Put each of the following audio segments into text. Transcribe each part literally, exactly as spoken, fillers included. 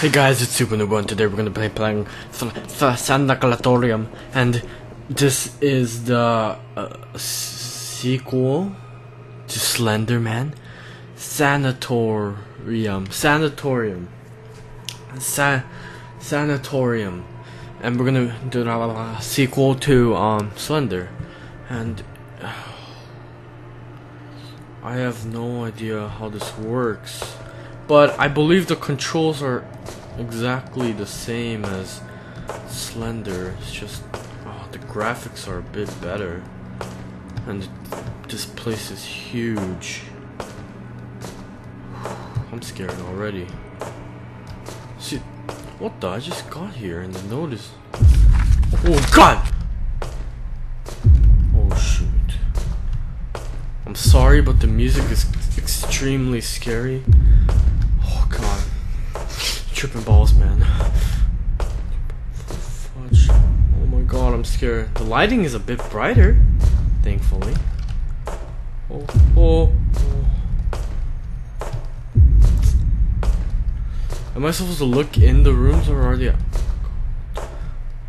Hey guys, it's SuperNobo, and today we're gonna be playing some Sanatorium, and this is the uh, sequel to Slenderman Sanatorium, Sanatorium, Sa Sanatorium, and we're gonna do a uh, sequel to um Slender, and uh, I have no idea how this works. But I believe the controls are exactly the same as Slender. It's just oh, the graphics are a bit better, and this place is huge. I'm scared already. See, what the? I just got here and I noticed. Oh God! Oh shoot! I'm sorry, but the music is extremely scary. Tripping balls, man. Fudge. Oh my God, I'm scared. The lighting is a bit brighter, thankfully. Oh, oh, oh. Am I supposed to look in the rooms or are they? Oh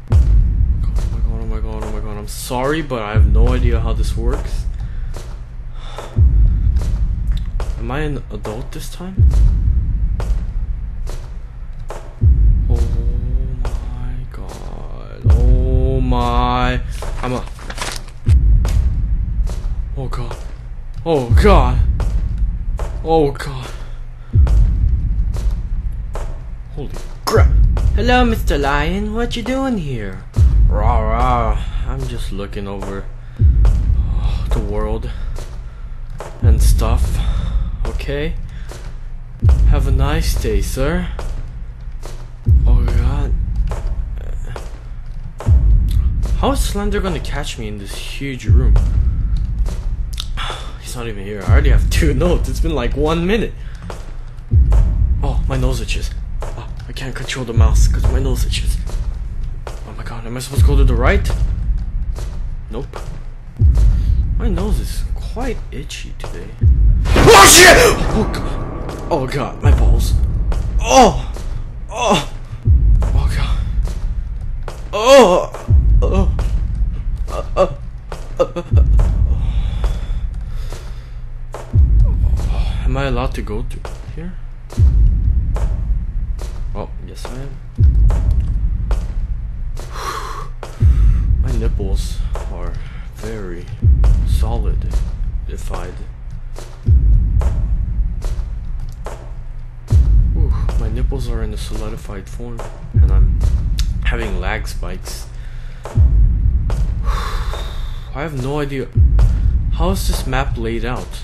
my God, oh my God, oh my God. I'm sorry, but I have no idea how this works. Am I an adult this time? My, I'm a. Oh God! Oh God! Oh God! Holy crap! Hello, Mister Lion. What you doing here? Rah rah! I'm just looking over oh, the world and stuff. Okay. Have a nice day, sir. How is Slender gonna catch me in this huge room? He's not even here. I already have two notes. It's been like one minute. Oh, my nose itches. Oh, I can't control the mouse because my nose itches. Oh my God, am I supposed to go to the right? Nope. My nose is quite itchy today. Oh shit! Oh God. Oh God, my balls. Oh! Oh! Oh God. Oh! Oh, uh, uh, uh, uh, uh. Oh, am I allowed to go to here? Oh, yes I am. My nipples are very solidified. Ooh, my nipples are in a solidified form, and I'm having lag spikes. I have no idea. How is this map laid out?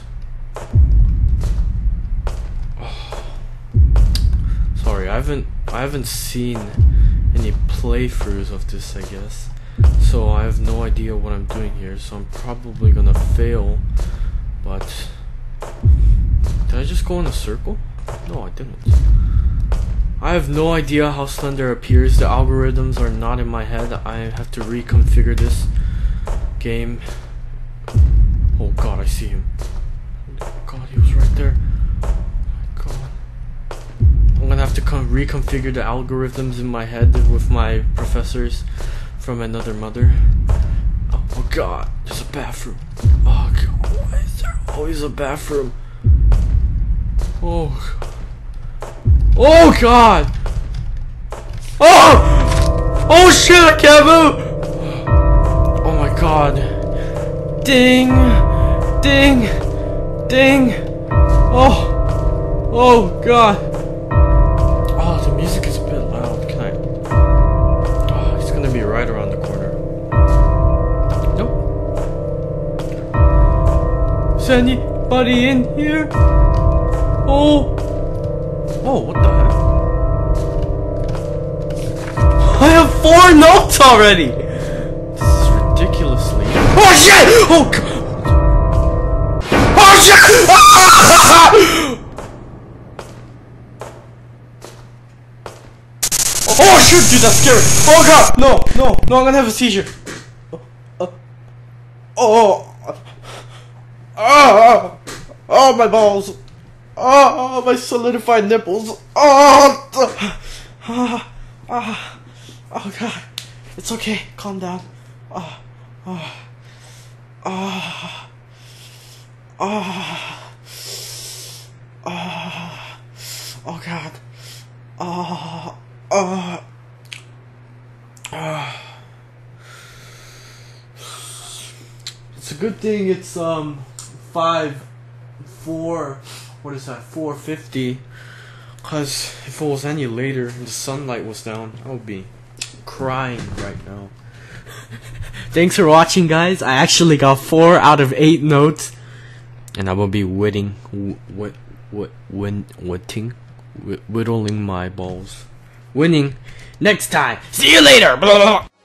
Oh. Sorry, I haven't I haven't seen any playthroughs of this, I guess. So I have no idea what I'm doing here. So I'm probably gonna fail. But did I just go in a circle? No, I didn't. I have no idea how Slender appears. The algorithms are not in my head. I have to reconfigure this game. Oh God, I see him. Oh God, he was right there. Oh my God. I'm gonna have to come reconfigure the algorithms in my head with my professors from another mother. Oh, oh God, there's a bathroom. Oh God, why is there always a bathroom? Oh God. Oh God! Oh! Oh shit, I can't move! Oh my God. Ding! Ding! Ding! Oh! Oh God! Oh, the music is a bit loud. Can I? Oh, it's gonna be right around the corner. Nope. Is anybody in here? Oh! Oh, what the heck? I have four notes already! This is ridiculously... Oh shit! Oh God! Oh shit! Oh shoot, dude, that's scary! Oh God! No, no, no, I'm gonna have a seizure! Oh! Oh! Oh! Oh, oh, oh my balls! Oh, my solidified nipples. Oh, oh, oh, oh God. It's okay. Calm down. Oh, oh, oh, oh, oh, oh God. Oh, oh, oh. It's a good thing it's, um, five, four... What is that? four fifty. Cause if it was any later and the sunlight was down, I would be crying right now. Thanks for watching, guys. I actually got four out of eight notes, and I will be whittling, what, what, win, whitting, whittling my balls, winning next time. See you later. Blah, blah, blah.